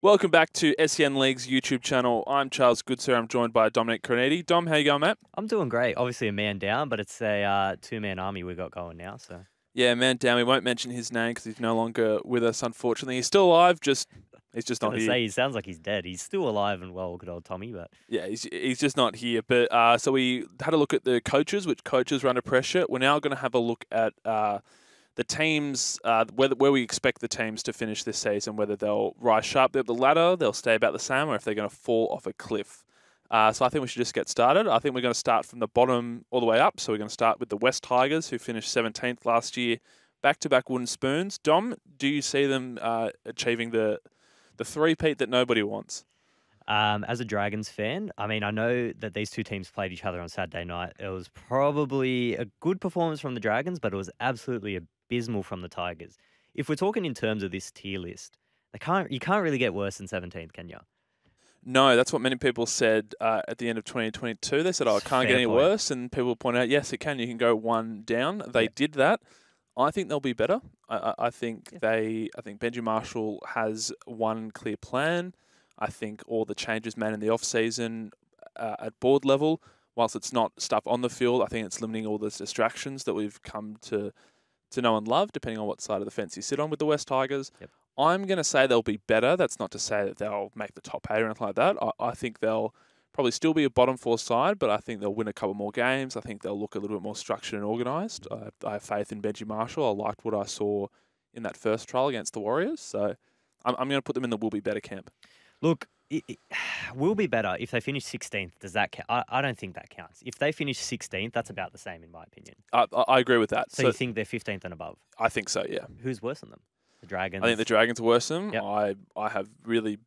Welcome back to SEN League's YouTube channel. I'm Charles Goodsir. I'm joined by Dominic Cornetti. Dom, how you going, mate? I'm doing great. Obviously a man down, but it's a two-man army we've got going now. So yeah, man down. We won't mention his name because he's no longer with us, unfortunately. He's still alive, just he's just not here. He sounds like he's dead. He's still alive and well, good old Tommy. But yeah, he's just not here. But so we had a look at the coaches, which coaches were under pressure. We're now going to have a look at the teams, where we expect the teams to finish this season, whether they'll rise sharply up the ladder, they'll stay about the same, or if they're going to fall off a cliff. So I think we should just get started. I think we're going to start from the bottom all the way up. So we're going to start with the West Tigers, who finished 17th last year, back-to-back wooden spoons. Dom, do you see them achieving the three-peat that nobody wants? As a Dragons fan, I mean, I know that these two teams played each other on Saturday night. It was probably a good performance from the Dragons, but it was absolutely abysmal from the Tigers. If we're talking in terms of this tier list, you can't really get worse than 17th, can you? No, that's what many people said at the end of 2022. They said, oh, it can't get any worse. And people point out, yes, it can. You can go one down. They did that. I think they'll be better. I think Benji Marshall has one clear plan. I think all the changes made in the off-season at board level, whilst it's not stuff on the field, I think it's limiting all those distractions that we've come to know and love, depending on what side of the fence you sit on with the West Tigers. Yep. I'm going to say they'll be better. That's not to say that they'll make the top 8 or anything like that. I think they'll probably still be a bottom 4 side, but I think they'll win a couple more games. I think they'll look a little bit more structured and organised. I have faith in Benji Marshall. I liked what I saw in that first trial against the Warriors. So I'm going to put them in the will be better camp. Look, it will be better if they finish 16th. Does that count? I don't think that counts. If they finish 16th, that's about the same in my opinion. I agree with that. So you think they're 15th and above? I think so, yeah. Who's worse than them? The Dragons. I think the Dragons are worse than them. Yep. I have really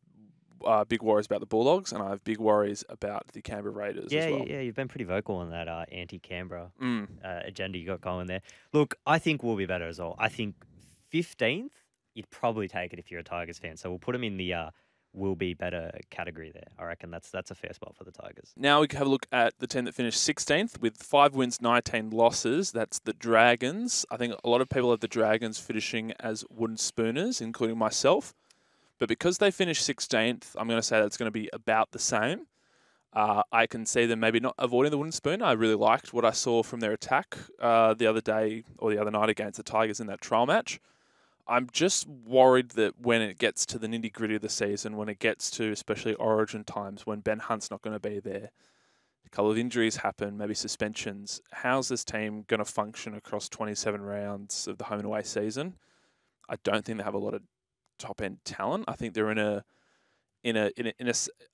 big worries about the Bulldogs, and I have big worries about the Canberra Raiders as well. Yeah, you've been pretty vocal on that anti-Canberra agenda you got going there. Look, I think we'll be better as well. I think 15th, you'd probably take it if you're a Tigers fan. So we'll put them in the will be better category there. I reckon that's a fair spot for the Tigers. Now we can have a look at the team that finished 16th with 5 wins, 19 losses. That's the Dragons. I think a lot of people have the Dragons finishing as wooden spooners, including myself. But because they finished 16th, I'm going to say that's going to be about the same. I can see them maybe not avoiding the wooden spoon. I really liked what I saw from their attack the other night against the Tigers in that trial match. I'm just worried that when it gets to the nitty-gritty of the season, when it gets to especially origin times, when Ben Hunt's not going to be there, a couple of injuries happen, maybe suspensions, how's this team going to function across 27 rounds of the home and away season? I don't think they have a lot of top-end talent. I think they're in a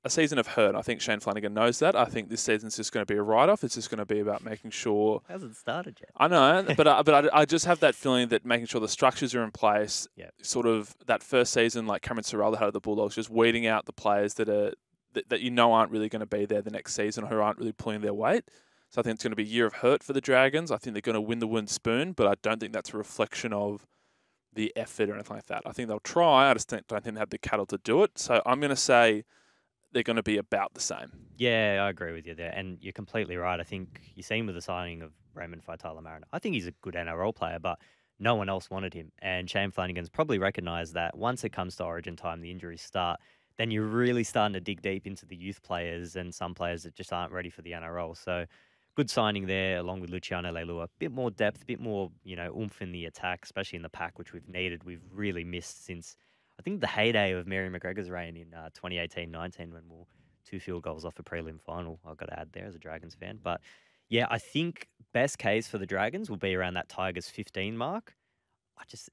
season of hurt. I think Shane Flanagan knows that. I think this season's just going to be a write-off. It's just going to be about making sure. Hasn't started yet. I know, but I just have that feeling that making sure the structures are in place. Yeah. Sort of that first season, like Cameron Ciraldo had at the Bulldogs, just weeding out the players that you know aren't really going to be there the next season, or who aren't really pulling their weight. So I think it's going to be a year of hurt for the Dragons. I think they're going to win the wooden spoon, but I don't think that's a reflection of the effort or anything like that. I think they'll try. I just don't think they have the cattle to do it. So I'm going to say they're going to be about the same. Yeah, I agree with you there. And you're completely right. I think you've seen with the signing of Raymond Faitala-Marin, I think he's a good NRL player, but no one else wanted him. And Shane Flanagan's probably recognised that once it comes to origin time, the injuries start, then you're really starting to dig deep into the youth players and some players that just aren't ready for the NRL. So good signing there, along with Luciano Leilua. A bit more depth, a bit more, oomph in the attack, especially in the pack, which we've needed. We've really missed since, I think, the heyday of Mary McGregor's reign in 2018-19 when we were 2 field goals off a prelim final. I've got to add there as a Dragons fan. But, yeah, I think best case for the Dragons will be around that Tigers 15 mark.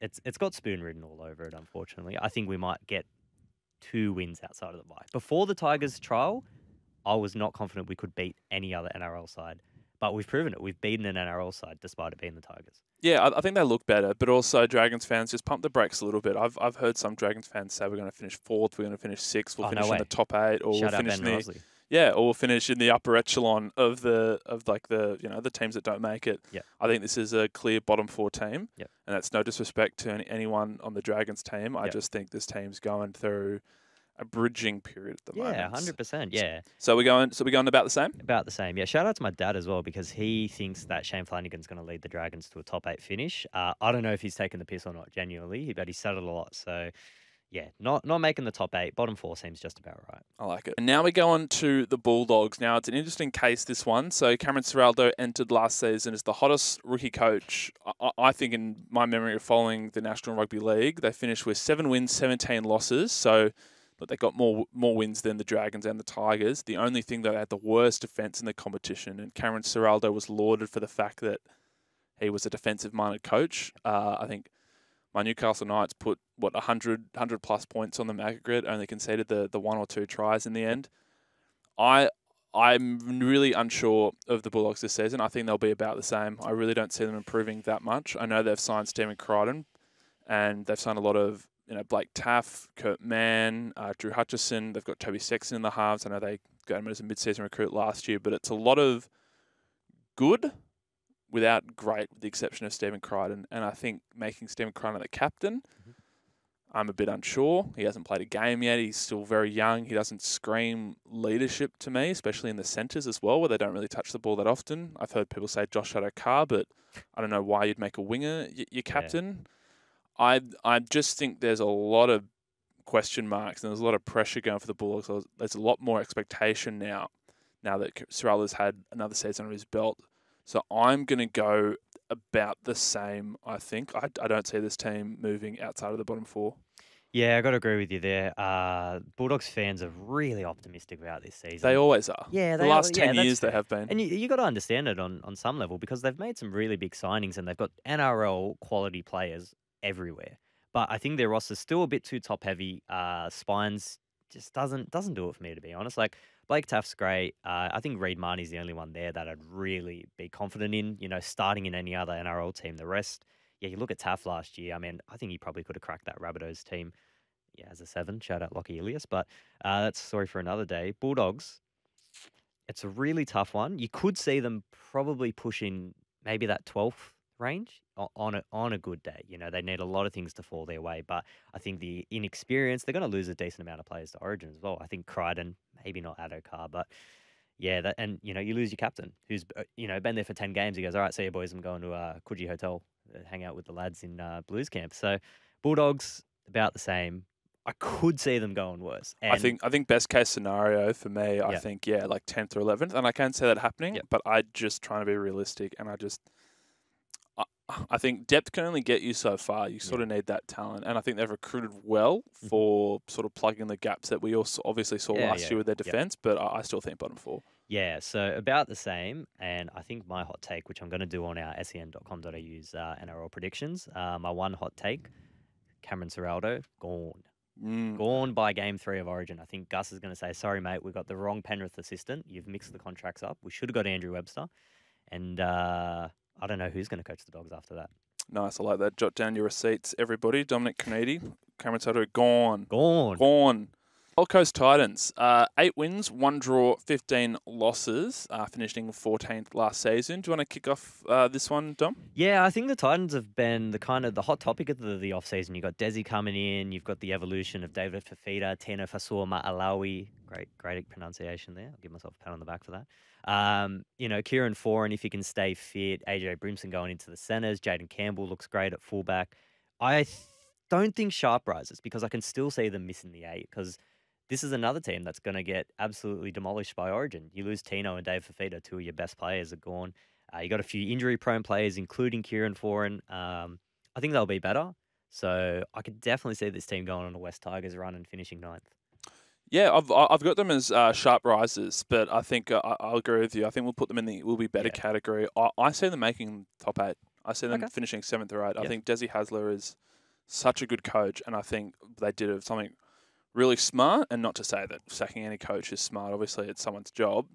It's got spoon written all over it, unfortunately. I think we might get 2 wins outside of the bye. Before the Tigers trial, I was not confident we could beat any other NRL side. But we've proven it. We've beaten an NRL side despite it being the Tigers. Yeah, I think they look better. But also, Dragons fans, just pump the brakes a little bit. I've heard some Dragons fans say we're going to finish 4th, we're going to finish 6th, we'll finish in the top 8, or we'll finish in the upper echelon of the teams that don't make it. Yeah. I think this is a clear bottom 4 team, and that's no disrespect to anyone on the Dragons team. I just think this team's going through a bridging period at the moment. Yeah, 100%. Yeah. So we're going about the same? About the same, yeah. Shout out to my dad as well, because he thinks that Shane Flanagan's going to lead the Dragons to a top 8 finish. I don't know if he's taken the piss or not, genuinely, but he said it a lot. So yeah, not making the top eight. Bottom four seems just about right. I like it. And now we go on to the Bulldogs. Now, it's an interesting case, this one. So Cameron Ciraldo entered last season as the hottest rookie coach, I think, in my memory of following the National Rugby League. They finished with 7 wins, 17 losses. So but they got more wins than the Dragons and the Tigers. The only thing, though, they had the worst defence in the competition. And Cameron Ciraldo was lauded for the fact that he was a defensive-minded coach. I think my Newcastle Knights put, what, 100-plus points on the aggregate grid, only conceded the 1 or 2 tries in the end. I'm really unsure of the Bulldogs this season. I think they'll be about the same. I really don't see them improving that much. I know they've signed Stephen Crichton, and they've signed a lot of, you know, Blake Taaffe, Kurt Mann, Drew Hutchison. They've got Toby Sexton in the halves. I know they got him as a mid-season recruit last year, but it's a lot of good without great, with the exception of Stephen Crichton. And I think making Stephen Crichton the captain, I'm a bit unsure. He hasn't played a game yet. He's still very young. He doesn't scream leadership to me, especially in the centres as well, where they don't really touch the ball that often. I've heard people say Josh Adokar, but I don't know why you'd make a winger your captain. Yeah. I just think there's a lot of question marks and there's a lot of pressure going for the Bulldogs. There's a lot more expectation now that Ciraldo's had another season under his belt. So I'm going to go about the same, I think. I don't see this team moving outside of the bottom four. Yeah, I've got to agree with you there. Bulldogs fans are really optimistic about this season. They always are. Yeah, the last 10 years they have been. And you got to understand it on some level because they've made some really big signings and they've got NRL quality players everywhere. But I think their roster's still a bit too top heavy. Spines just doesn't do it for me, to be honest. Like Blake Taaffe's great. I think Reid Marnie's the only one there that I'd really be confident in, you know, starting in any other NRL team. The rest, yeah, you look at Taaffe last year. I mean, I think he probably could have cracked that Rabbitohs team, yeah, as a 7. Shout out Lockie Ilias, but that's a story for another day. Bulldogs, it's a really tough one. You could see them probably pushing maybe that 12th range on a good day. You know, they need a lot of things to fall their way, but I think the inexperience, they're going to lose a decent amount of players to Origin as well. I think Crichton, maybe not Adokar, but yeah, that, and you know, you lose your captain who's, you know, been there for 10 games. He goes, all right, see you boys. I'm going to Coogee Hotel, hang out with the lads in Blues camp. So Bulldogs about the same. I could see them going worse. And I think best case scenario for me, I think, yeah, like 10th or 11th. And I can't see that happening, but I just trying to be realistic. And I think depth can only get you so far. You sort of need that talent. And I think they've recruited well for sort of plugging the gaps that we also obviously saw last year with their defence, but I still think bottom four. Yeah, so about the same. And I think my hot take, which I'm going to do on our sen.com.au's NRL predictions, my one hot take, Cameron Ciraldo, gone. Gone by game 3 of Origin. I think Gus is going to say, sorry, mate, we got the wrong Penrith assistant. You've mixed the contracts up. We should have got Andrew Webster. And I don't know who's going to coach the Dogs after that. Nice. I like that. Jot down your receipts, everybody. Dominic Caneedy, Cameron Ciraldo, gone. Gold Coast Titans, 8 wins, 1 draw, 15 losses, finishing 14th last season. Do you want to kick off this one, Dom? Yeah, I think the Titans have been the kind of the hot topic of the off-season. You've got Desi coming in. You've got the evolution of David Fafita, Tino Fasua Ma'alawi. Great pronunciation there. I'll give myself a pat on the back for that. You know, Kieran Foran, if he can stay fit, AJ Brimson going into the centres, Jaden Campbell looks great at fullback. I don't think Sharp rises because I can still see them missing the 8 because this is another team that's going to get absolutely demolished by Origin. You lose Tino and Dave Fafita, 2 of your best players are gone. You got a few injury-prone players, including Kieran Foran. I think they'll be better. So I could definitely see this team going on a West Tigers run and finishing 9th. Yeah, I've got them as sharp rises, but I think I'll agree with you. I think we'll put them in the will be better category. I see them making top 8. I see them finishing 7th or 8th. I think Desi Hasler is such a good coach, and I think they did something really smart, and not to say that sacking any coach is smart. Obviously, it's someone's job,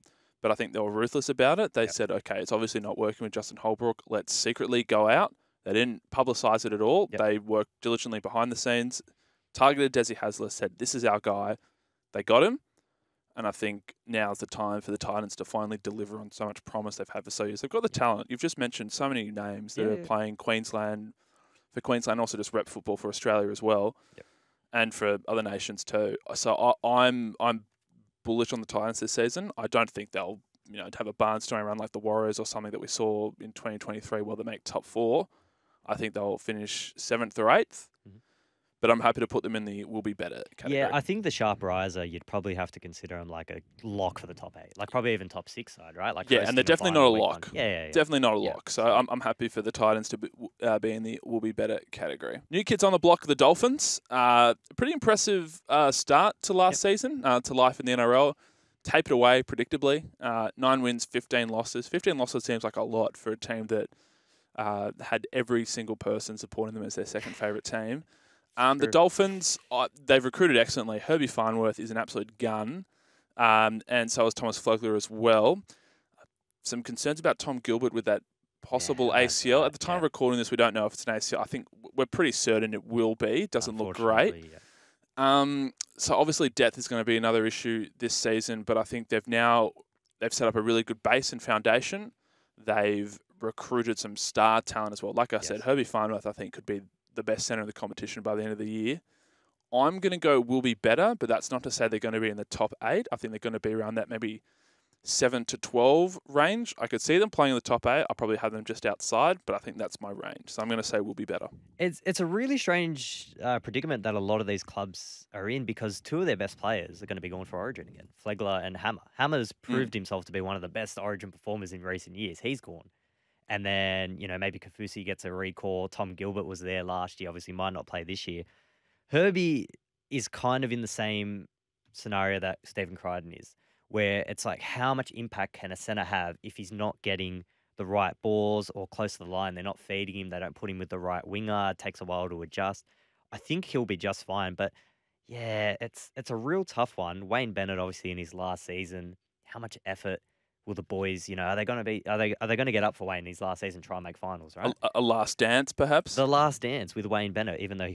but I think they were ruthless about it. They said, okay, it's obviously not working with Justin Holbrook. Let's secretly go out. They didn't publicise it at all. They worked diligently behind the scenes, targeted Desi Hasler, said, this is our guy. They got him, and I think now's the time for the Titans to finally deliver on so much promise they've had for so years. They've got the talent. You've just mentioned so many names that are playing Queensland, for Queensland, also just rep football for Australia as well. And for other nations too. So I'm bullish on the Titans this season. I don't think they'll, you know, have a barnstorming run like the Warriors or something that we saw in 2023 where they make top 4. I think they'll finish 7th or 8th. but I'm happy to put them in the will be better category. Yeah, I think the sharp riser, you'd probably have to consider them like a lock for the top 8, like probably even top 6 side, right? Like yeah, and they're definitely not a lock. Yeah. Definitely not a lock. So I'm happy for the Titans to be in the will be better category. New kids on the block, the Dolphins. Pretty impressive start to last season, to life in the NRL. Tape it away predictably. 9 wins, 15 losses. 15 losses seems like a lot for a team that had every single person supporting them as their second favourite team. The Dolphins, they've recruited excellently. Herbie Farnworth is an absolute gun, and so is Thomas Flogler as well. Some concerns about Tom Gilbert with that possible ACL. At the time of recording this, we don't know if it's an ACL. I think we're pretty certain it will be. It doesn't look great. Yeah. So obviously depth is going to be another issue this season, but I think they've set up a really good base and foundation. They've recruited some star talent as well. Like I said, Herbie Farnworth, I think, could be the best center in the competition by the end of the year. I'm going to go will be better, but that's not to say they're going to be in the top 8. I think they're going to be around that maybe 7 to 12 range. I could see them playing in the top 8. I'll probably have them just outside, but I think that's my range. So I'm going to say we'll be better. It's a really strange predicament that a lot of these clubs are in, because two of their best players are going to be going for Origin again, Flegler and Hammer. Hammer's proved himself to be one of the best Origin performers in recent years. He's gone. And then, you know, maybe Kaufusi gets a recall. Tom Gilbert was there last year. Obviously might not play this year. Herbie is kind of in the same scenario that Stephen Crichton is, where it's like, how much impact can a centre have if he's not getting the right balls or close to the line? They're not feeding him. They don't put him with the right winger. It takes a while to adjust. I think he'll be just fine. But, yeah, it's a real tough one. Wayne Bennett, obviously, in his last season, how much effort will the boys, you know, are they going to get up for Wayne in his last season, try and make finals, right? A last dance, perhaps? The last dance with Wayne Bennett, even though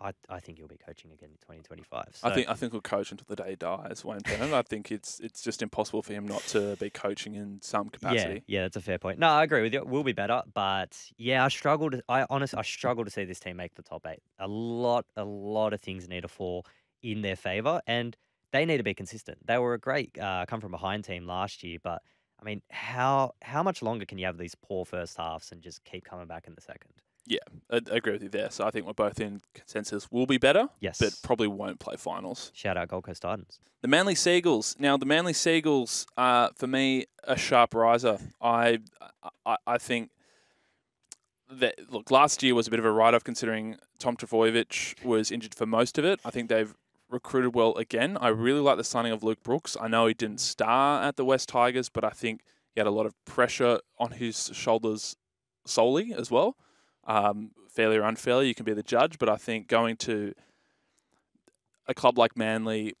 I think he'll be coaching again in 2025. So. I think he'll coach until the day he dies, Wayne Bennett. I think it's just impossible for him not to be coaching in some capacity. Yeah, that's a fair point. No, I agree with you. We'll be better, but yeah, I struggle to see this team make the top 8. A lot of things need to fall in their favour, and they need to be consistent. They were a great come-from-behind team last year, but, I mean, how much longer can you have these poor first halves and just keep coming back in the second? Yeah, I agree with you there. So I think we're both in consensus. We'll be better, but probably won't play finals. Shout out Gold Coast Titans. The Manly Seagulls. Now, the Manly Seagulls are, for me, a sharp riser. I think that, look, last year was a bit of a write-off considering Tom Trbojevic was injured for most of it. I think they've recruited well again. I really like the signing of Luke Brooks. I know he didn't star at the West Tigers, but I think he had a lot of pressure on his shoulders solely as well. Fairly or unfairly, you can be the judge, but I think going to a club like Manly,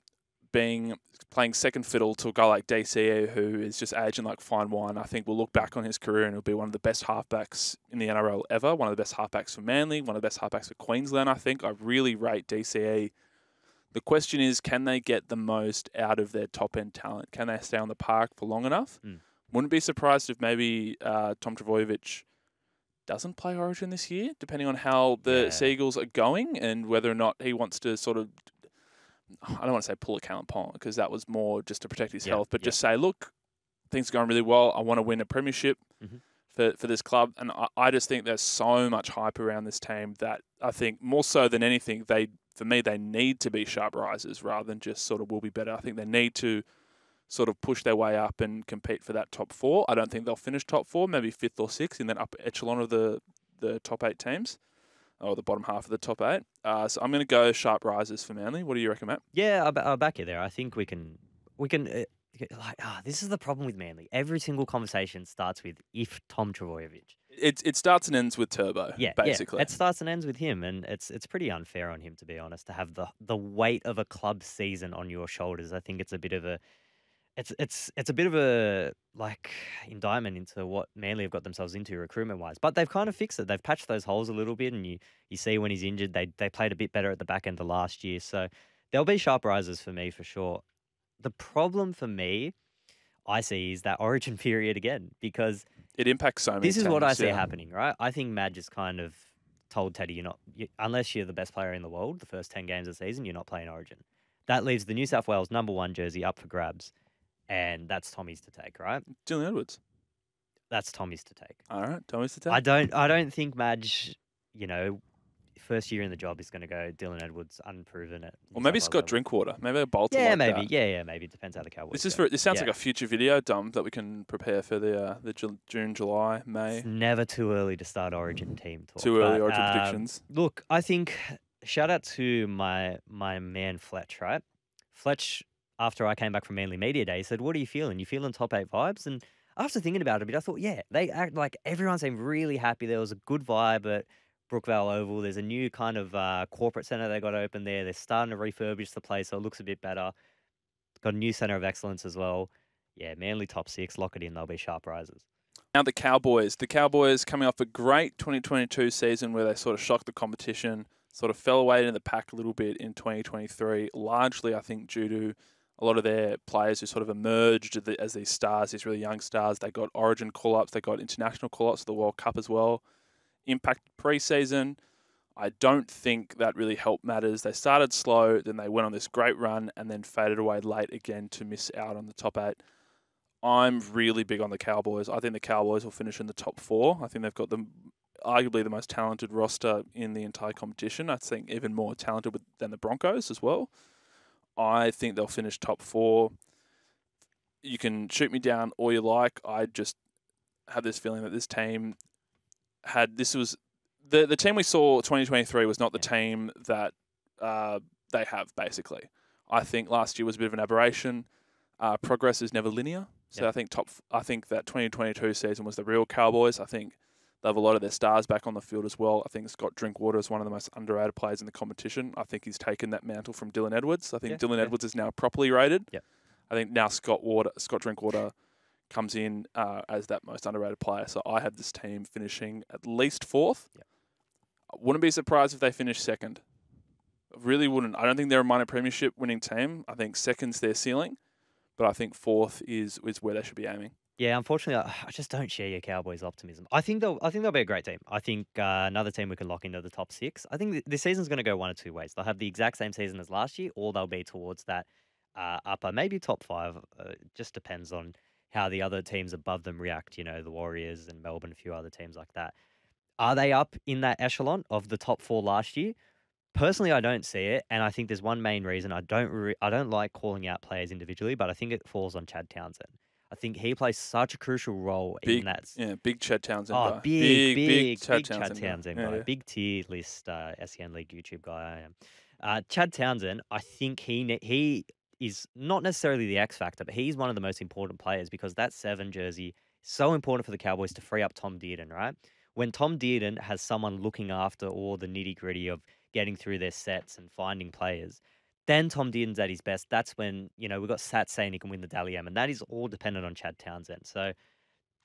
playing second fiddle to a guy like DCE, who is just aging like fine wine, I think we'll look back on his career and he'll be one of the best halfbacks in the NRL ever, one of the best halfbacks for Manly, one of the best halfbacks for Queensland, I think. I really rate DCE. The question is, can they get the most out of their top-end talent? Can they stay on the park for long enough? Wouldn't be surprised if maybe Tom Trbojevic doesn't play Origin this year, depending on how the Seagulls are going and whether or not he wants to sort of, I don't want to say pull a Caelan Ponga, because that was more just to protect his health, but just say, look, things are going really well. I want to win a premiership for this club. And I just think there's so much hype around this team that I think more so than anything, for me, they need to be sharp risers rather than just sort of will be better. I think they need to sort of push their way up and compete for that top 4. I don't think they'll finish top 4, maybe 5th or 6th in that upper echelon of the top 8 teams, or the bottom half of the top 8. So I'm going to go sharp risers for Manly. What do you reckon, Matt? Yeah, I'll back you there. I think this is the problem with Manly. Every single conversation starts with if Tom Trbojevic. It starts and ends with Turbo, basically. It starts and ends with him, and it's pretty unfair on him, to be honest, to have the weight of a club season on your shoulders. I think it's a bit of a it's a bit of a indictment into what Manly have got themselves into recruitment-wise. But they've kind of fixed it. They've patched those holes a little bit, and you see when he's injured, they played a bit better at the back end of last year. So they'll be sharp risers for me for sure. The problem for me, I see, is that Origin period again, because it impacts so many times. This is what I see happening, right? I think Madge has kind of told Teddy, unless you're the best player in the world, the first 10 games of the season, you're not playing Origin. That leaves the New South Wales #1 jersey up for grabs, and that's Tommy's to take, right? Dylan Edwards. That's Tommy's to take. All right, Tommy's to take. I don't think Madge, first year in the job is going to go Dylan Edwards, unproven. Or maybe Scott Drinkwater. Maybe a Bolton. Yeah, maybe. That. Yeah, maybe. It depends how the Cowboys go. This sounds like a future video dump that we can prepare for the June, July, May. It's never too early to start Origin team talk. Too early Origin predictions. Look, I think shout out to my man Fletch, right? Fletch, after I came back from Manly Media Day, said, "What are you feeling? You feeling top eight vibes?" And after thinking about it a bit, I thought, yeah, they act like everyone seemed really happy. There was a good vibe at Brookvale Oval. There's a new kind of corporate centre they got open there. They're starting to refurbish the place, so it looks a bit better. Got a new centre of excellence as well. Yeah, Manly top six, lock it in. They'll be sharp rises. Now the Cowboys. The Cowboys coming off a great 2022 season where they sort of shocked the competition, sort of fell away in the pack a little bit in 2023, largely, I think, due to a lot of their players who sort of emerged as these stars, these really young stars. They got Origin call-ups. They got international call-ups to the World Cup as well. Impact pre-season. I don't think that really helped matters. They started slow, then they went on this great run, and then faded away late again to miss out on the top eight. I'm really big on the Cowboys. I think the Cowboys will finish in the top four. I think they've got arguably the most talented roster in the entire competition. I think even more talented than the Broncos as well. I think they'll finish top four. You can shoot me down all you like. I just have this feeling that this team had... This was... The team we saw 2023 was not the team that they have, basically. I think last year was a bit of an aberration. Progress is never linear. So I think that 2022 season was the real Cowboys. I think they have a lot of their stars back on the field as well. I think Scott Drinkwater is one of the most underrated players in the competition. I think he's taken that mantle from Dylan Edwards. I think Dylan Edwards is now properly rated. Yeah. I think now Scott Drinkwater comes in as that most underrated player. So I have this team finishing at least fourth. Yeah. I wouldn't be surprised if they finish second. I really wouldn't. I don't think they're a minor premiership winning team. I think second's their ceiling, but I think fourth is where they should be aiming. Yeah, unfortunately, I just don't share your Cowboys' optimism. I think they'll be a great team. I think another team we can lock into the top six. I think this season's going to go one of two ways. They'll have the exact same season as last year, or they'll be towards that upper, maybe top five. Just depends on how the other teams above them react. You know, the Warriors and Melbourne, a few other teams like that. Are they up in that echelon of the top four last year? Personally, I don't see it, and I think there's one main reason. I don't like calling out players individually, but I think it falls on Chad Townsend. I think he plays such a crucial role in that. Yeah, big Chad Townsend guy. Big Chad Townsend guy. Yeah. Big tier list SEN League YouTube guy I am. Chad Townsend, I think he is not necessarily the X factor, but he's one of the most important players because that 7 jersey is so important for the Cowboys to free up Tom Dearden, right? When Tom Dearden has someone looking after all the nitty-gritty of getting through their sets and finding players, then Tom Dearden's at his best. That's when, you know, we've got Sat saying he can win the Dally M, and that is all dependent on Chad Townsend. So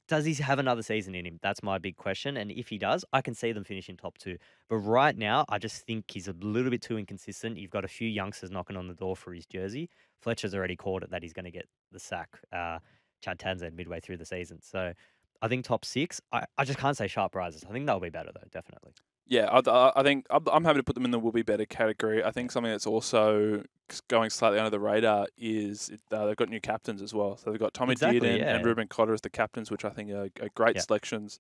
does he have another season in him? That's my big question. And if he does, I can see them finishing top two. But right now, I just think he's a little bit too inconsistent. You've got a few youngsters knocking on the door for his jersey. Fletcher's already called it that he's going to get the sack, Chad Townsend, midway through the season. So I think top six, I just can't say sharp rises. I think they'll be better, though, definitely. Yeah, I think I'm happy to put them in the will be better category. I think something that's also going slightly under the radar is they've got new captains as well. So they've got Tommy Dearden and Ruben Cotter as the captains, which I think are great selections.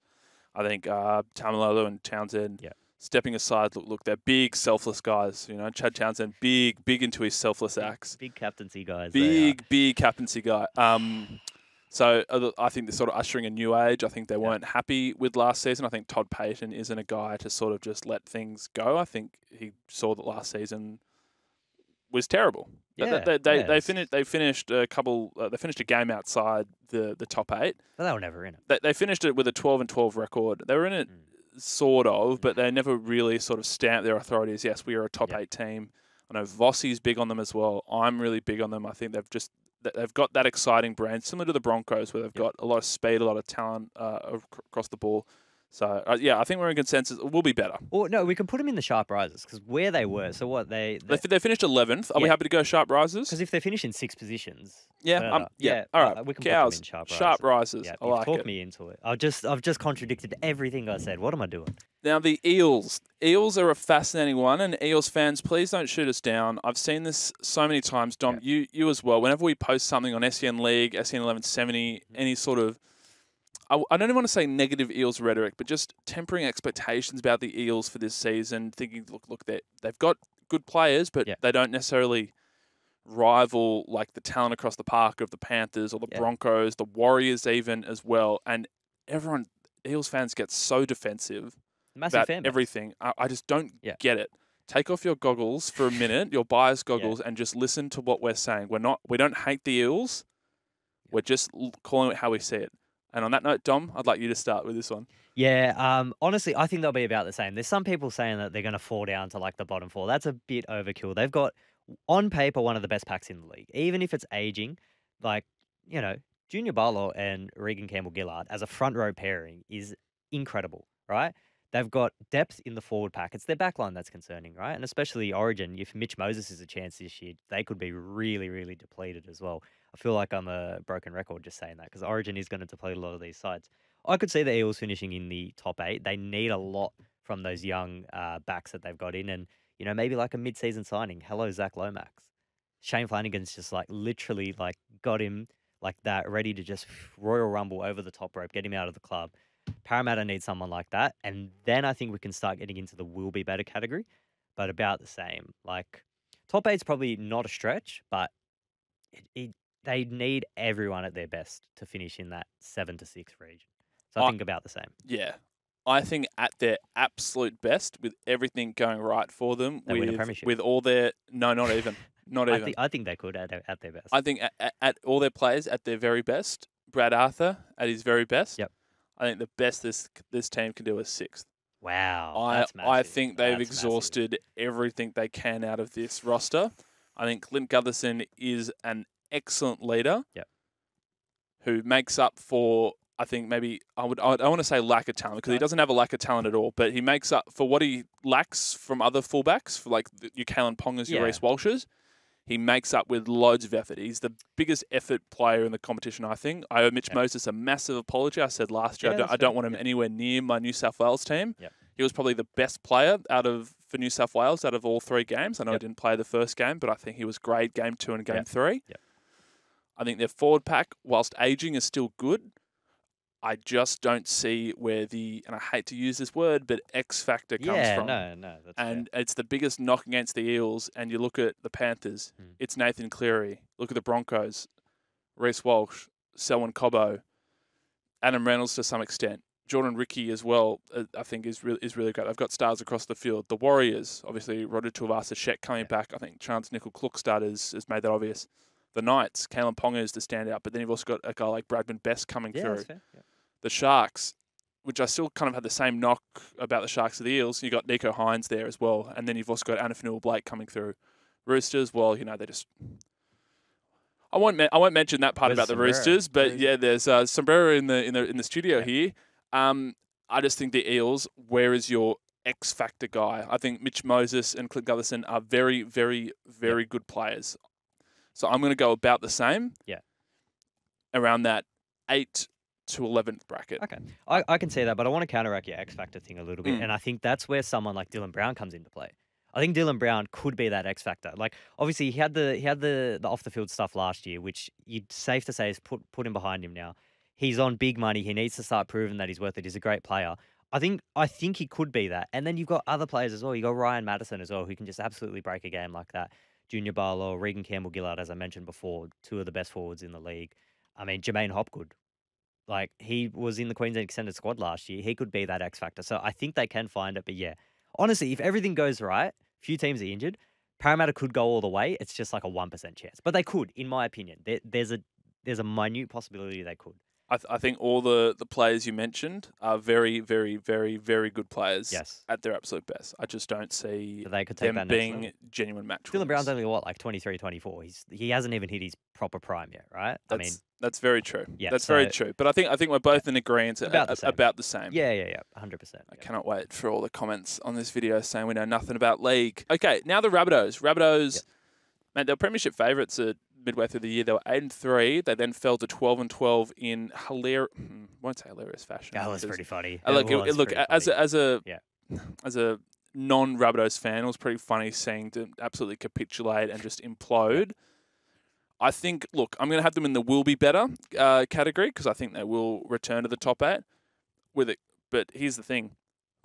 I think Tamalolo and Townsend stepping aside. Look, they're big, selfless guys. You know, Chad Townsend, big into his selfless acts. Big captaincy guys. Big captaincy guy. So I think they're sort of ushering a new age. I think they weren't happy with last season. I think Todd Payton isn't a guy to sort of just let things go. I think he saw that last season was terrible. Yeah, they finished a game outside the top eight. But they were never in it. They finished it with a 12-12 record. They were in it sort of, but they never really sort of stamped their authority as, yes, we are a top eight team. I know Vossi's big on them as well. I'm really big on them. I think they've got that exciting brand, similar to the Broncos, where they've got a lot of speed, a lot of talent across the ball. So, yeah, I think we're in consensus. We'll be better. Well, no, we can put them in the sharp rises because where they were. So what they finished 11th. Are we happy to go sharp rises? Because if they finish in 6 positions, all right, we can put them in sharp rises. Yeah, I like it. Talk me into it. I've just contradicted everything I said. What am I doing? Now the Eels. Eels are a fascinating one, and Eels fans, please don't shoot us down. I've seen this so many times, Dom. You as well. Whenever we post something on SEN League, SEN 1170, any sort of I don't want to say negative Eels rhetoric, but just tempering expectations about the Eels for this season, thinking, look, they've got good players, but they don't necessarily rival like the talent across the park of the Panthers or the Broncos, the Warriors even as well. And everyone, Eels fans get so defensive about everything. I just don't get it. Take off your goggles for a minute, your biased goggles, and just listen to what we're saying. We don't hate the Eels. We're just calling it how we see it. And on that note, Dom, I'd like you to start with this one. Yeah, honestly, I think they'll be about the same. There's some people saying that they're going to fall down to like the bottom four. That's a bit overkill. They've got, on paper, one of the best packs in the league. Even if it's aging, like, you know, Junior Barlow and Reagan Campbell-Gillard as a front row pairing is incredible, right? They've got depth in the forward pack. It's their back line that's concerning, right? And especially Origin, if Mitch Moses is a chance this year, they could be really, really depleted as well. I feel like I'm a broken record just saying that because Origin is going to deplete a lot of these sides. I could see the Eels finishing in the top 8. They need a lot from those young backs that they've got in. And, you know, maybe like a mid-season signing. Hello, Zach Lomax. Shane Flanagan's just like literally like got him like that, ready to just Royal Rumble over the top rope, get him out of the club. Parramatta needs someone like that, and then I think we can start getting into the will be better category, but about the same. Like, top 8's probably not a stretch, but they need everyone at their best to finish in that 7 to 6 region. So I think about the same. Yeah. I think at their absolute best, with everything going right for them, with all their... No, not even. Not even. I think they could at their best. I think at all their players at their very best, Brad Arthur at his very best. Yep. I think the best this team can do is 6th. Wow. I think they've exhausted everything they can out of this roster. I think Clint Gutherson is an excellent leader who makes up for, I think maybe, I don't want to say lack of talent because he doesn't have a lack of talent at all, but he makes up for what he lacks from other fullbacks, for like your Caelan Pongas, your Reece Walshes. He makes up with loads of effort. He's the biggest effort player in the competition, I think. I owe Mitch Moses a massive apology. I said last year, I don't want him anywhere near my New South Wales team. Yep. He was probably the best player for New South Wales out of all 3 games. I know he didn't play the first game, but I think he was great game 2 and game 3. Yep. I think their forward pack, whilst aging, is still good. I just don't see where the, and I hate to use this word, but X factor comes from. No. That's fair. It's the biggest knock against the Eels. And you look at the Panthers, it's Nathan Cleary. Look at the Broncos, Reece Walsh, Selwyn Cobbo, Adam Reynolds to some extent. Jordan Rickey as well, I think is really great. I've got stars across the field. The Warriors, obviously, Roger Tuivasa-Sheck coming back. I think Chance Nickel-Klukstad has made that obvious. The Knights, Caelan Ponga is the standout, but then you've also got a guy like Bradman Best coming through. That's fair. Yeah. The Sharks, which I still kind of had the same knock about the Sharks of the Eels. You got Nicho Hynes there as well. And then you've also got Adam Finucane-Blake coming through. Roosters, well, you know, they just... I won't mention that part about the Roosters, but yeah, there's Sombrero in the studio here. I just think the Eels, where is your X factor guy? I think Mitch Moses and Clint Gutherson are very, very, very good players. So I'm going to go about the same. Yeah. Around that 8 to 11th bracket. Okay. I can see that, but I want to counteract your X factor thing a little bit. And I think that's where someone like Dylan Brown comes into play. I think Dylan Brown could be that X factor. Like, obviously he had the off the field stuff last year, which you'd safe to say is put him behind him now. He's on big money. He needs to start proving that he's worth it. He's a great player. I think he could be that. And then you've got other players as well. You got Ryan Madison as well, who can just absolutely break a game like that. Junior Barlow, Reagan Campbell-Gillard, as I mentioned before, 2 of the best forwards in the league. I mean, Jermaine Hopgood. Like, he was in the Queensland extended squad last year. He could be that X factor. So I think they can find it. But yeah, honestly, if everything goes right, few teams are injured, Parramatta could go all the way. It's just like a 1% chance. But they could, in my opinion. There's a minute possibility they could. I think all the players you mentioned are very, very, very, very good players at their absolute best. I just don't see them being genuine match winners. Dylan Brown's only, what, like 23, 24? He hasn't even hit his proper prime yet, right? That's very true. Yeah, that's very true. But I think we're both in agreement about the same. Yeah, 100%. I cannot wait for all the comments on this video saying we know nothing about league. Okay, now the Rabbitohs. Rabbitohs, man, they're premiership favourites at midway through the year. They were 8-3. They then fell to 12-12 in hilarious, won't say hilarious fashion. That was pretty funny. Look, as a non-Rabbitohs fan, it was pretty funny seeing them absolutely capitulate and just implode. I think, look, I'm going to have them in the will be better category because I think they will return to the top eight with it. But here's the thing.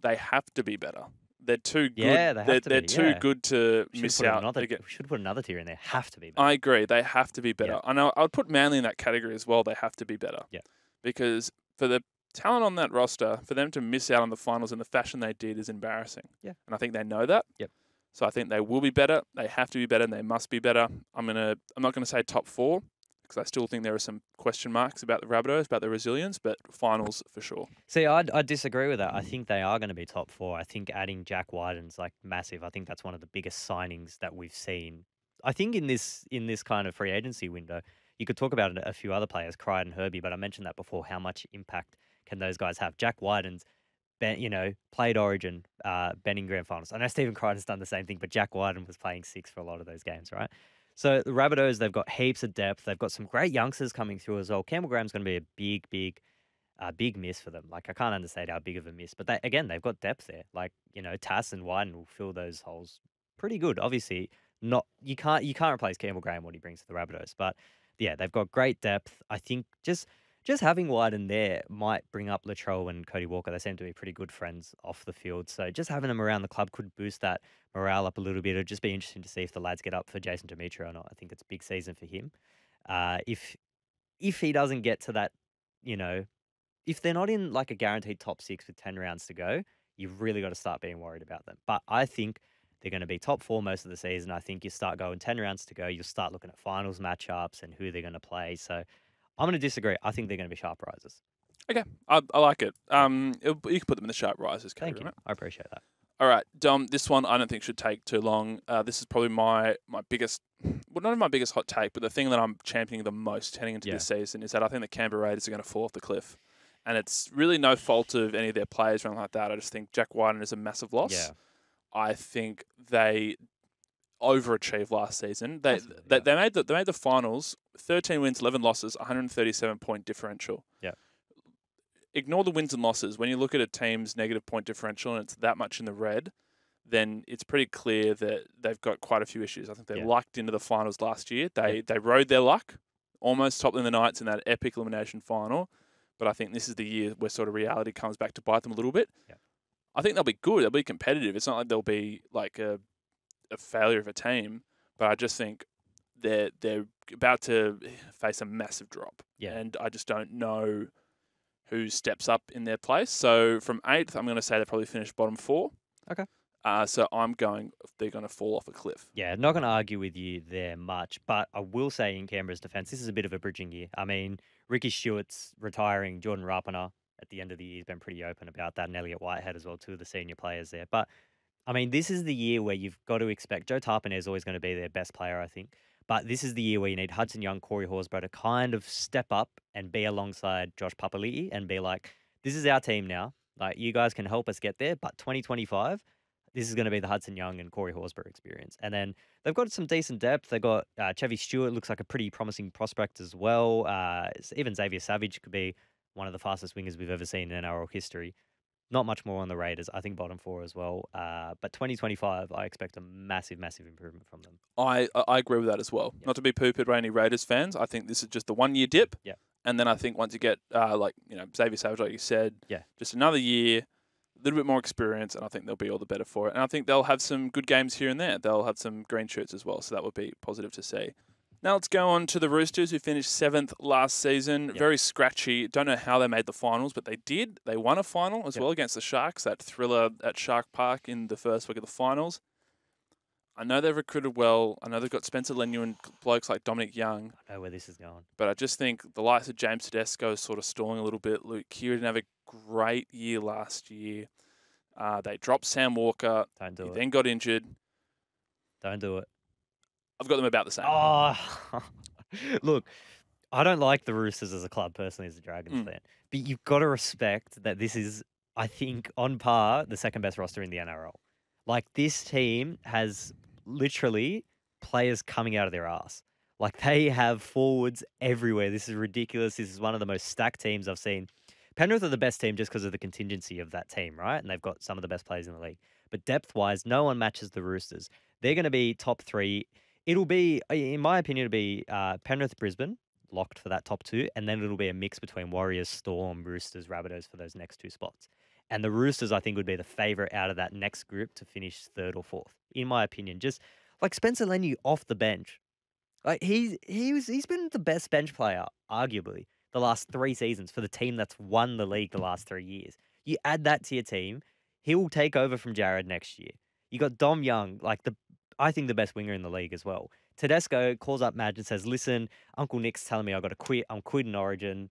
They have to be better. They're too good. Yeah, they have to be. They're too good to miss out. We should put another tier in there. Have to be better. I agree. They have to be better. Yeah. And I would put Manly in that category as well. They have to be better. Yeah. Because for the talent on that roster, for them to miss out on the finals in the fashion they did is embarrassing. Yeah. And I think they know that. Yep. So I think they will be better. They have to be better and they must be better. I'm not going to say top four because I still think there are some question marks about the Rabbitohs, about their resilience, but finals for sure. See, I disagree with that. I think they are going to be top four. I think adding Jack Wighton's like massive. I think that's one of the biggest signings that we've seen. I think in this kind of free agency window, you could talk about a few other players, Crichton and Herbie, but I mentioned that before, how much impact can those guys have? Jack Wighton's played Origin, been in grand finals. I know Stephen Crichton's done the same thing, but Jack Wighton was playing six for a lot of those games, right? So the Rabbitohs, they've got heaps of depth. They've got some great youngsters coming through as well. Campbell Graham's going to be a big miss for them. Like, I can't understate how big of a miss. But they've got depth there. Like, Tass and Wighton will fill those holes pretty good. Obviously, you can't replace Campbell Graham what he brings to the Rabbitohs. But, yeah, they've got great depth. I think just having Wighton there might bring up Latrell and Cody Walker. They seem to be pretty good friends off the field. So just having them around the club could boost that morale up a little bit. It'll just be interesting to see if the lads get up for Jason Demetriou or not. I think it's a big season for him. If he doesn't get to that, if they're not in like a guaranteed top six with 10 rounds to go, you've really got to start being worried about them. But I think they're going to be top four most of the season. I think you start going 10 rounds to go, you'll start looking at finals matchups and who they're going to play. So I'm going to disagree. I think they're going to be sharp risers. Okay. I like it. You can put them in the sharp risers category. Thank you. Right? I appreciate that. All right, Dom, this one I don't think should take too long. This is probably my biggest, well, not my biggest hot take, but the thing that I'm championing the most heading into this season is that I think the Canberra Raiders are going to fall off the cliff. And it's really no fault of any of their players or anything like that. I just think Jack Wighton is a massive loss. Yeah. I think they overachieved last season. They made the finals, 13 wins, 11 losses, 137-point differential. Yeah. Ignore the wins and losses. When you look at a team's negative point differential and it's that much in the red, then it's pretty clear that they've got quite a few issues. I think they lucked into the finals last year. They rode their luck, almost topped them the Knights in that epic elimination final. But I think this is the year where sort of reality comes back to bite them a little bit. Yeah. I think they'll be good. They'll be competitive. It's not like they'll be like a failure of a team, but I just think they're about to face a massive drop. Yeah. And I just don't know who steps up in their place. So from 8th, I'm going to say they probably finish bottom 4. Okay. So I'm going, they're going to fall off a cliff. Yeah, not going to argue with you there much, but I will say in Canberra's defence, this is a bit of a bridging year. I mean, Ricky Stewart's retiring, Jordan Rapana at the end of the year has been pretty open about that, and Elliot Whitehead as well, two of the senior players there. But I mean, this is the year where you've got to expect, Joe Tarpanay is always going to be their best player, I think. But this is the year where you need Hudson Young, Corey Horsburgh to kind of step up and be alongside Josh Papali'i and be like, this is our team now. Like, you guys can help us get there. But 2025, this is going to be the Hudson Young and Corey Horsburgh experience. And then they've got some decent depth. They've got Chevy Stewart, looks like a pretty promising prospect as well. Even Xavier Savage could be one of the fastest wingers we've ever seen in NRL history. Not much more on the Raiders. I think bottom 4 as well. But 2025, I expect a massive, massive improvement from them. I agree with that as well. Yep. Not to be poo-pooed by any Raiders fans. I think this is just the one-year dip. Yeah. And then I think once you get, Xavier Savage, like you said, just another year, a little bit more experience, and I think they'll be all the better for it. And I think they'll have some good games here and there. They'll have some green shoots as well, so that would be positive to see. Now let's go on to the Roosters, who finished 7th last season. Yep. Very scratchy. Don't know how they made the finals, but they did. They won a final as well against the Sharks, that thriller at Shark Park in the first week of the finals. I know they've recruited well. I know they've got Spencer Leniu and blokes like Dominic Young. I know where this is going. But I just think the likes of James Tedesco is sort of stalling a little bit. Luke Keary didn't have a great year last year. They dropped Sam Walker. Don't do it. He then got injured. Don't do it. I've got them about the same. Oh, look, I don't like the Roosters as a club, personally, as a Dragons fan. But you've got to respect that this is, I think, on par, the second best roster in the NRL. Like, this team has literally players coming out of their ass. Like, they have forwards everywhere. This is ridiculous. This is one of the most stacked teams I've seen. Penrith are the best team just because of the contingency of that team, right? And they've got some of the best players in the league. But depth-wise, no one matches the Roosters. They're going to be top 3 It'll be, in my opinion, it'll be Penrith-Brisbane, locked for that top two, and then it'll be a mix between Warriors, Storm, Roosters, Rabbitohs for those next two spots. And the Roosters, I think, would be the favourite out of that next group to finish third or fourth, in my opinion. Just like Spencer Leniu off the bench. Like he's been the best bench player, arguably, the last three seasons for the team that's won the league the last 3 years. You add that to your team, he will take over from Jared next year. You got Dom Young, like I think the best winger in the league as well. Tedesco calls up Madge and says, listen, Uncle Nick's telling me I've got to quit. I'm quitting Origin.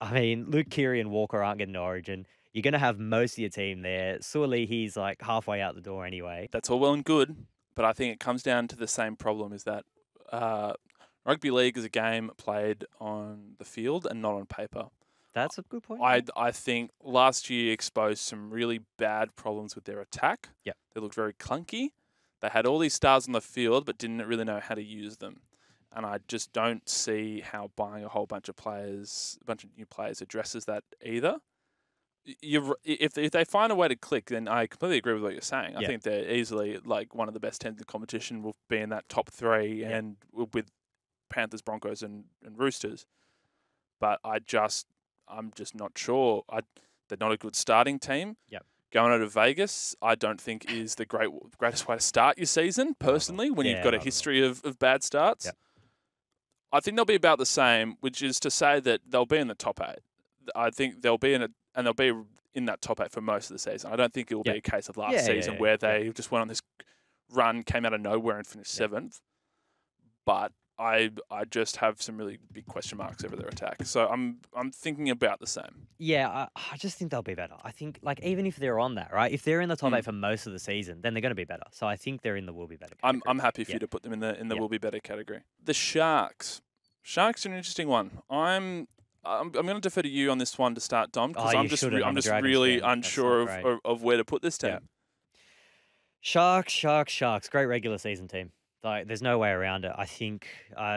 I mean, Luke Keary and Walker aren't getting Origin. You're going to have most of your team there. Surely he's like halfway out the door anyway. That's all well and good, but I think it comes down to the same problem is that rugby league is a game played on the field and not on paper. That's a good point. I think last year exposed some really bad problems with their attack. Yeah, they looked very clunky. They had all these stars on the field, but didn't really know how to use them. And I just don't see how buying a whole bunch of players, a bunch of new players, addresses that either. If they find a way to click, then I completely agree with what you're saying. I think they're easily like one of the best teams in the competition. Will be in that top three, and with Panthers, Broncos, and Roosters. But I'm just not sure. They're not a good starting team. Yep. Going over to Vegas, I don't think is the greatest way to start your season, personally, when you've got a history of bad starts. Yep. I think they'll be about the same, which is to say that they'll be in the top eight. I think they'll be in that top eight for most of the season. I don't think it will be a case of last season where they just went on this run, came out of nowhere and finished seventh. But I just have some really big question marks over their attack. So I'm thinking about the same. Yeah, I just think they'll be better. I think, like, even if they're on that, right? If they're in the top eight for most of the season, then they're going to be better. So I think they're in the will be better category. I'm happy for you to put them in the will be better category. The Sharks. Sharks are an interesting one. I'm going to defer to you on this one to start, Dom, because I'm just really unsure of where to put this team. Yeah. Sharks. Great regular season team. Like, there's no way around it. I think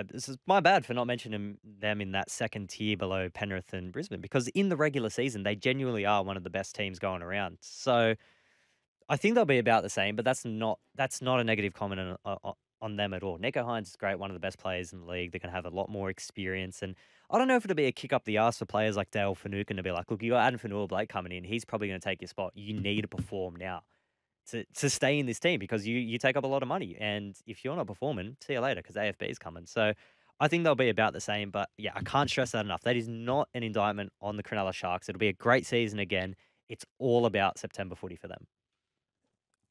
this is my bad for not mentioning them in that second tier below Penrith and Brisbane, because in the regular season, they genuinely are one of the best teams going around. So I think they'll be about the same, but that's not a negative comment on them at all. Nicho Hynes is great, one of the best players in the league. They're going to have a lot more experience. And I don't know if it'll be a kick up the ass for players like Dale Finucane to be like, look, you got Adam Finucane-Blake coming in. He's probably going to take your spot. You need to perform now to stay in this team because you take up a lot of money. And if you're not performing, see you later because AFB is coming. So I think they'll be about the same. But, yeah, I can't stress that enough. That is not an indictment on the Cronulla Sharks. It'll be a great season again. It's all about September footy for them.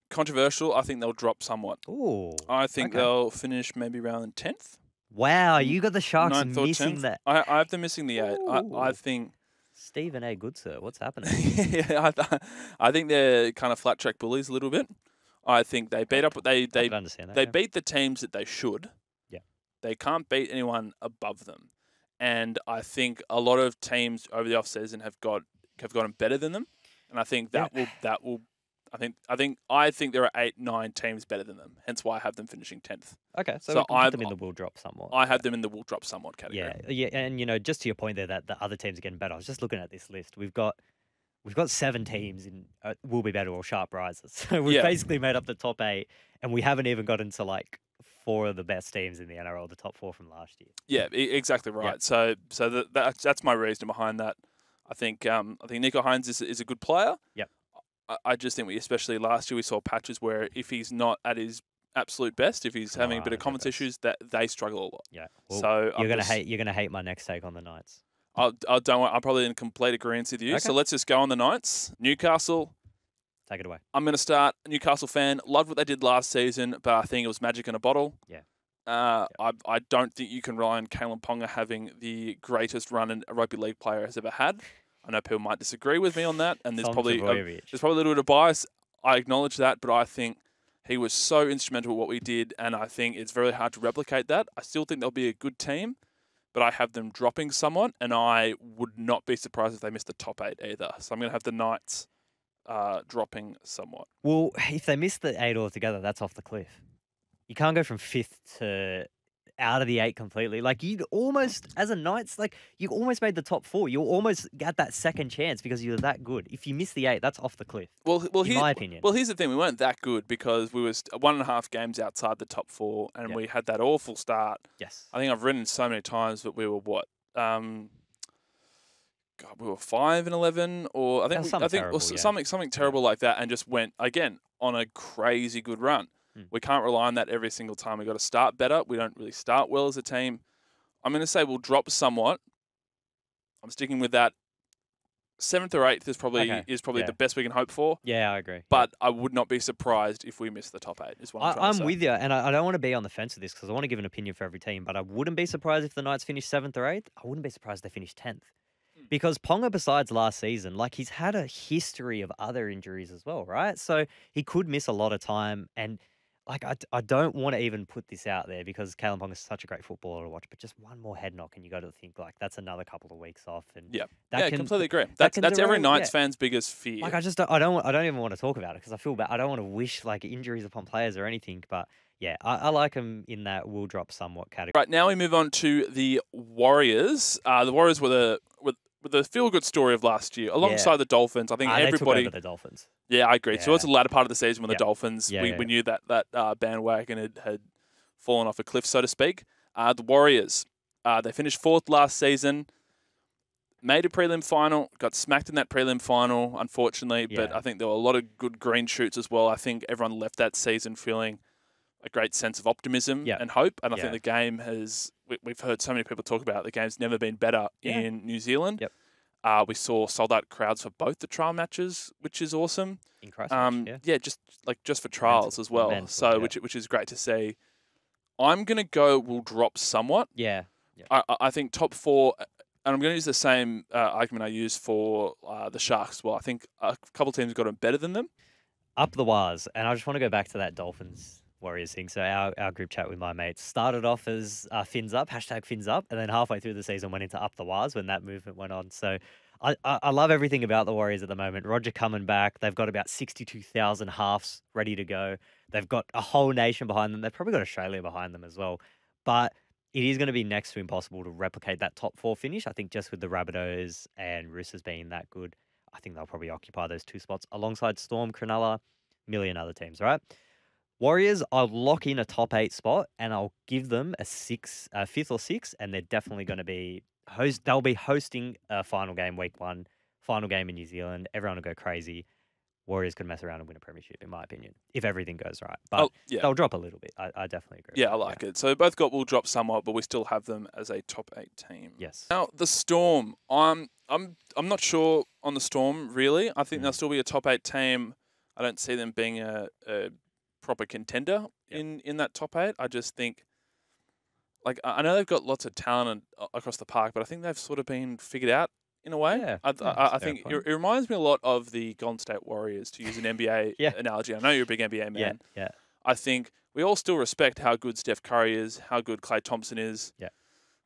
Controversial, I think they'll drop somewhat. Ooh, I think they'll finish maybe around 10th. Wow, you got the Sharks missing 10th. That. I have them missing the 8. I think Stephen A. Goodsir, what's happening? I think they're kind of flat track bullies a little bit. I think they beat up. They understand that, they beat the teams that they should. Yeah, they can't beat anyone above them, and I think a lot of teams over the off season have gotten better than them, and I think that will. I think there are 8, 9 teams better than them. Hence why I have them finishing 10th. Okay, so I have them in the will drop somewhat. I have them in the will drop somewhat category. Yeah, and you know, just to your point there, that the other teams are getting better. I was just looking at this list. We've got 7 teams in will be better or sharp rises. So we've basically made up the top 8, and we haven't even gotten to like 4 of the best teams in the NRL, the top 4 from last year. Yeah, exactly right. Yeah. So that's my reason behind that. I think Nicho Hynes is a good player. Yep. I just think especially last year, we saw patches where if he's not at his absolute best, if he's having a bit of confidence issues, that they struggle a lot. Yeah. Well, so you're gonna hate my next take on the Knights. I don't want. I'm probably in complete agreement with you. Okay. So let's just go on the Knights. Newcastle, take it away. I'm gonna start. Newcastle fan, loved what they did last season, but I think it was magic in a bottle. Yeah. I don't think you can rely on Caelan Ponga having the greatest run a rugby league player has ever had. I know people might disagree with me on that, and there's probably a little bit of bias. I acknowledge that, but I think he was so instrumental in what we did, and I think it's very hard to replicate that. I still think they'll be a good team, but I have them dropping somewhat, and I would not be surprised if they miss the top 8 either. So I'm going to have the Knights dropping somewhat. Well, if they miss the 8 altogether, that's off the cliff. You can't go from 5th to out of the eight completely. Like, you'd almost, as a Knights, like, you almost made the top four. You almost got that second chance because you were that good. If you miss the eight, that's off the cliff, in my opinion. Well, here's the thing. We weren't that good because we were 1.5 games outside the top four, and we had that awful start. Yes. I think I've written so many times that we were what? God, we were 5-11, or something terrible like that, and just went, again, on a crazy good run. We can't rely on that every single time. We've got to start better. We don't really start well as a team. I'm going to say we'll drop somewhat. I'm sticking with that. 7th or 8th is probably the best we can hope for. Yeah, I agree. But I would not be surprised if we miss the top 8. Is what I'm with you, and I don't want to be on the fence with this because I want to give an opinion for every team, but I wouldn't be surprised if the Knights finish 7th or 8th. I wouldn't be surprised if they finish 10th. Because Ponga, besides last season, like, he's had a history of other injuries as well, right? So he could miss a lot of time. And, like, I don't want to even put this out there because Caelan Ponga is such a great footballer to watch, but just one more head knock and you got to think, like, that's another couple of weeks off. And yeah, I completely agree. That's every Knights fan's biggest fear. Like, I just I don't even want to talk about it because I feel bad. I don't want to wish, like, injuries upon players or anything, but... yeah, I like him in that will drop somewhat category. Right, now we move on to the Warriors. The Warriors were the feel-good story of last year, alongside the Dolphins. I think everybody... they took over the Dolphins. Yeah, I agree. Yeah. So it was the latter part of the season when the Dolphins, we knew that bandwagon had fallen off a cliff, so to speak. The Warriors, they finished 4th last season, made a prelim final, got smacked in that prelim final, unfortunately, but I think there were a lot of good green shoots as well. I think everyone left that season feeling... a great sense of optimism and hope. And I think the game has, we've heard so many people talk about it, the game's never been better in New Zealand. Yep. We saw sold out crowds for both the trial matches, which is awesome. In Christchurch, just for trials as well. So, which is great to see. I'm going to go, we'll drop somewhat. Yeah. I think top 4, and I'm going to use the same argument I used for the Sharks. Well, I think a couple teams got them better than them. Up the wires. And I just want to go back to that Dolphins Warriors thing. So our group chat with my mates started off as Fins Up, #FinsUp, and then halfway through the season went into Up the Waz when that movement went on. So I love everything about the Warriors at the moment. Roger coming back. They've got about 62,000 halves ready to go. They've got a whole nation behind them. They've probably got Australia behind them as well. But it is going to be next to impossible to replicate that top 4 finish. I think just with the Rabbitohs and Roosters being that good, I think they'll probably occupy those 2 spots alongside Storm, Cronulla, million other teams, right? Warriors, I'll lock in a top 8 spot and I'll give them a 5th or 6th, and they're definitely going to be hosting a final game week 1, final game in New Zealand. Everyone will go crazy. Warriors could mess around and win a premiership, in my opinion, if everything goes right. But they'll drop a little bit. I definitely agree. Yeah, I like it. So both will drop somewhat, but we still have them as a top 8 team. Yes. Now the Storm, I'm not sure on the Storm really. I think they'll still be a top 8 team. I don't see them being a proper contender in that top 8. I just think, like, I know they've got lots of talent across the park, but I think they've sort of been figured out in a way. Yeah, I think it reminds me a lot of the Golden State Warriors, to use an NBA analogy. I know you're a big NBA man. Yeah. I think we all still respect how good Steph Curry is, how good Klay Thompson is. Yeah.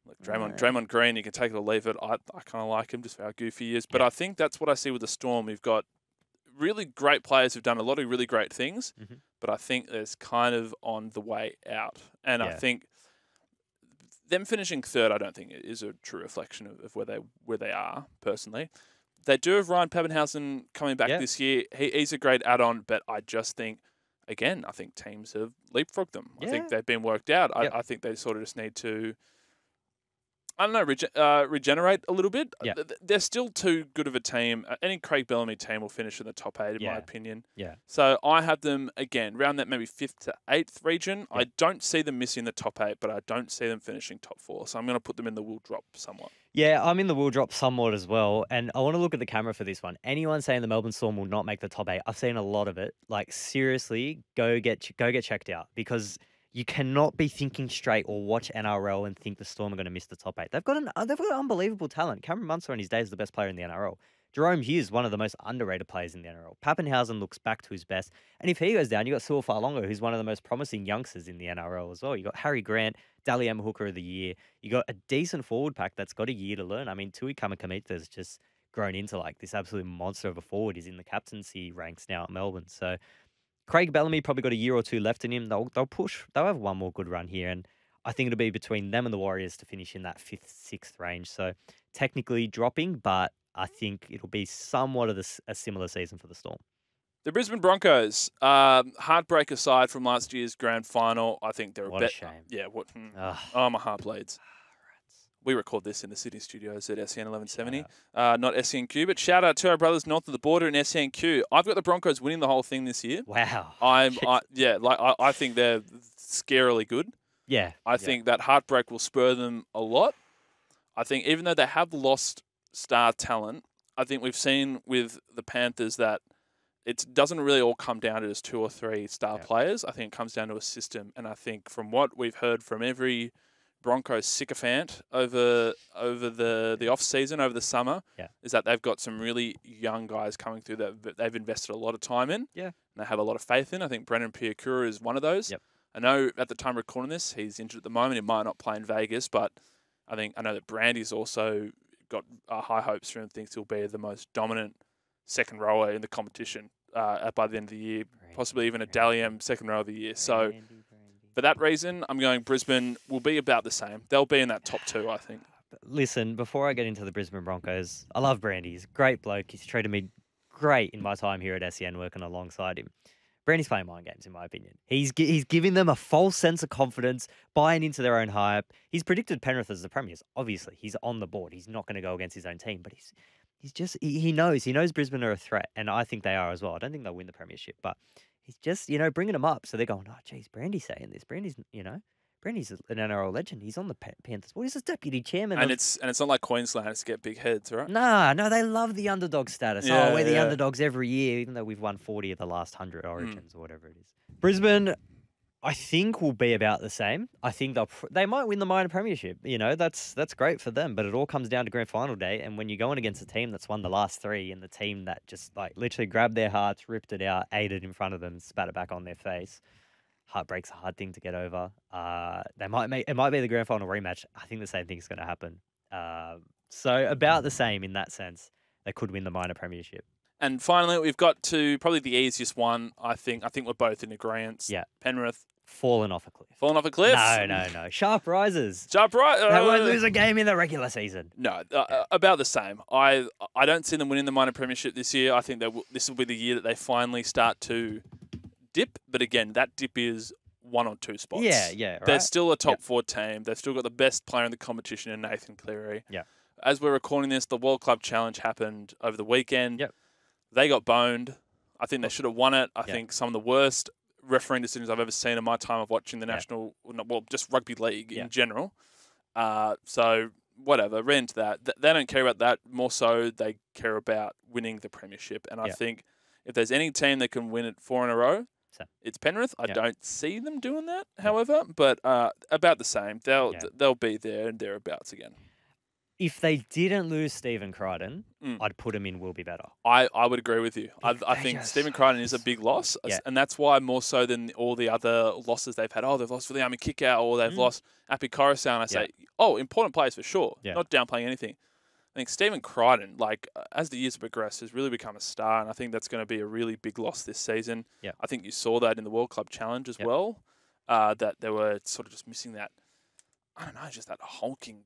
Look, Draymond Green, you can take it or leave it. I kind of like him just for how goofy he is. But I think that's what I see with the Storm. We've got really great players who've done a lot of really great things, but I think it's kind of on the way out. And I think them finishing 3rd, I don't think is a true reflection of where they are personally. They do have Ryan Pappenhausen coming back this year. He's a great add-on, but I just think, again, I think teams have leapfrogged them. I think they've been worked out. I think they sort of just need to, I don't know, regenerate a little bit. Yeah. They're still too good of a team. Any Craig Bellamy team will finish in the top 8, in my opinion. Yeah. So I have them, again, around that maybe 5th to 8th region. Yeah. I don't see them missing the top 8, but I don't see them finishing top 4. So I'm going to put them in the will drop somewhat. Yeah, I'm in the will drop somewhat as well. And I want to look at the camera for this one. Anyone saying the Melbourne Storm will not make the top 8, I've seen a lot of it. Like, seriously, go get checked out, because you cannot be thinking straight or watch NRL and think the Storm are going to miss the top 8. They've got unbelievable talent. Cameron Munster in his day is the best player in the NRL. Jerome Hughes, one of the most underrated players in the NRL. Pappenhausen looks back to his best. And if he goes down, you've got Sua Fa'a-Longa, who's one of the most promising youngsters in the NRL as well. You've got Harry Grant, Dalian Hooker of the year. You've got a decent forward pack that's got a year to learn. I mean, Tui Kamakamitha has just grown into, like, this absolute monster of a forward. He's in the captaincy ranks now at Melbourne. So Craig Bellamy probably got a year or 2 left in him. They'll push. They'll have one more good run here. And I think it'll be between them and the Warriors to finish in that fifth, sixth range. So technically dropping, but I think it'll be somewhat of a similar season for the Storm. The Brisbane Broncos, heartbreak aside from last year's grand final, I think they're a shame. Yeah, what? Oh, my heart bleeds. We record this in the Sydney studios at SEN 1170, not SENQ. But shout out to our brothers north of the border in SENQ. I've got the Broncos winning the whole thing this year. Wow. I think they're scarily good. Yeah. I think that heartbreak will spur them a lot. I think even though they have lost star talent, I think we've seen with the Panthers that it doesn't really all come down to just two or three star players. I think it comes down to a system. And I think from what we've heard from every Broncos sycophant over the off season, over the summer, is that they've got some really young guys coming through that they've invested a lot of time in, and they have a lot of faith in. I think Brendan Piakura is one of those. I know at the time of recording this, he's injured at the moment. He might not play in Vegas, but I know that Brandy's also got high hopes for him. Thinks he'll be the most dominant second rower in the competition by the end of the year, possibly even a Dalian second row of the year. So. For that reason, I'm going Brisbane will be about the same. They'll be in that top two, I think. Listen, before I get into the Brisbane Broncos, I love Brandy. He's a great bloke. He's treated me great in my time here at SEN working alongside him. Brandy's playing mind games, in my opinion. He's giving them a false sense of confidence, buying into their own hype. He's predicted Penrith as the premiers. Obviously, he's on the board. He's not going to go against his own team, but he's just he knows Brisbane are a threat, and I think they are as well. I don't think they'll win the premiership, but he's just, bringing them up. So they're going, oh, geez, Brandy's saying this. Brandy's an NRL legend. He's on the Panthers. Well, he's the deputy chairman. And it's not like Queensland. It's get big heads, right? No, they love the underdog status. Yeah, we're the underdogs every year, even though we've won 40 of the last 100 origins or whatever it is. Brisbane, I think, will be about the same. I think they might win the minor premiership. That's great for them. But it all comes down to grand final day. And when you're going against a team that's won the last three and the team that just literally grabbed their hearts, ripped it out, ate it in front of them, spat it back on their face, heartbreak's a hard thing to get over. It might be the grand final rematch. I think the same thing's going to happen. So about the same in that sense. They could win the minor premiership. And finally, we've got to probably the easiest one. I think we're both in agreement. Yeah, Penrith. Fallen off a cliff. Fallen off a cliff? No. Sharp rises. Sharp rise. They won't lose a game in the regular season. No, about the same. I don't see them winning the minor premiership this year. I think this will be the year that they finally start to dip. But again, that dip is one or two spots. Yeah, right? They're still a top four team. They've still got the best player in the competition in Nathan Cleary. Yeah. As we're recording this, the World Club Challenge happened over the weekend. Yep. They got boned. I think they should have won it. I think some of the worst refereeing decisions I've ever seen in my time of watching the national, well, just rugby league in general. So whatever, read into that. They don't care about that. More so, they care about winning the premiership. And I think if there's any team that can win it 4 in a row, it's Penrith. I don't see them doing that, however, but about the same. They'll be there and thereabouts again. If they didn't lose Stephen Crichton, I'd put him in will be better. I would agree with you. I think Stephen Crichton is a big loss, and that's why more so than all the other losses they've had. Oh, they've lost for the Army Kickout, or they've lost Api Coruscant. I say, important players for sure. Yeah. Not downplaying anything. I think Stephen Crichton, as the years have progressed, has really become a star, and I think that's going to be a really big loss this season. Yeah. I think you saw that in the World Club Challenge as well, that they were sort of just missing that, I don't know, just that hulking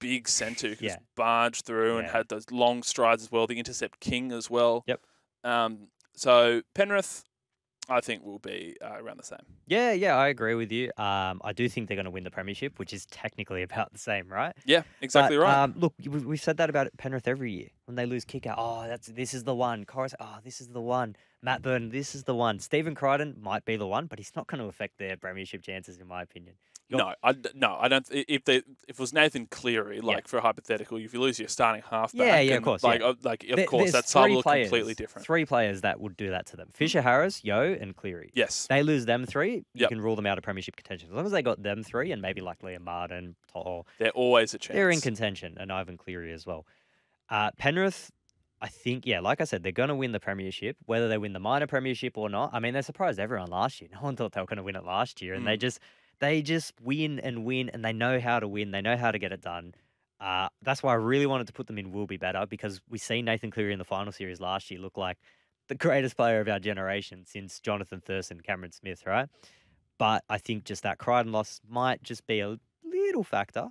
big centre who just barged through and had those long strides as well, the intercept king as well. Yep. So Penrith, I think, will be around the same. Yeah, I agree with you. I do think they're going to win the premiership, which is technically about the same, right? Yeah, exactly right. Look, we've said that about Penrith every year. When they lose kick out, this is the one. Corris, this is the one. Matt Burton, this is the one. Stephen Crichton might be the one, but he's not going to affect their premiership chances, in my opinion. No, I don't. If it was Nathan Cleary, for a hypothetical, if you lose your starting halfback, of course, that side will look completely different. Three players that would do that to them: Fisher, Harris, Yeo, and Cleary. Yes, they lose them three. You can rule them out of premiership contention as long as they got them three, and maybe like Liam Martin. They're always a chance. They're in contention, and Ivan Cleary as well. Penrith, I think, like I said, they're going to win the premiership, whether they win the minor premiership or not. I mean, they surprised everyone last year. No one thought they were going to win it last year, and they just win and win, and they know how to win. They know how to get it done. That's why I really wanted to put them in will be better, because we see Nathan Cleary in the final series last year look like the greatest player of our generation since Jonathan Thurston, Cameron Smith, right? But I think just that Crichton loss might just be a little factor,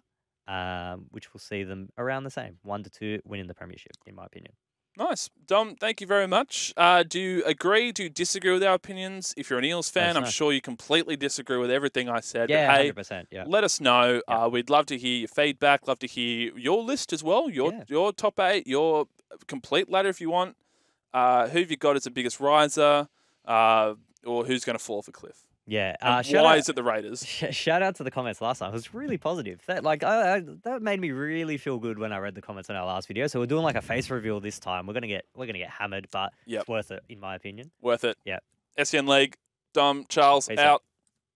which will see them around the same, 1 to 2 winning the premiership, in my opinion. Nice. Dom, thank you very much. Do you agree? Do you disagree with our opinions? If you're an Eels fan, I'm sure you completely disagree with everything I said. Yeah, but hey, 100%. Yeah. Let us know. Yeah. We'd love to hear your feedback. Love to hear your list as well, your top 8, your complete ladder if you want. Who have you got as the biggest riser or who's going to fall off a cliff? Yeah. Why is it the Raiders? Shout out to the comments last time. It was really positive. That, like, that made me really feel good when I read the comments on our last video. So we're doing like a face reveal this time. We're gonna get hammered, but it's worth it, in my opinion. Worth it. Yeah. SCN League, Dom, Charles, peace out.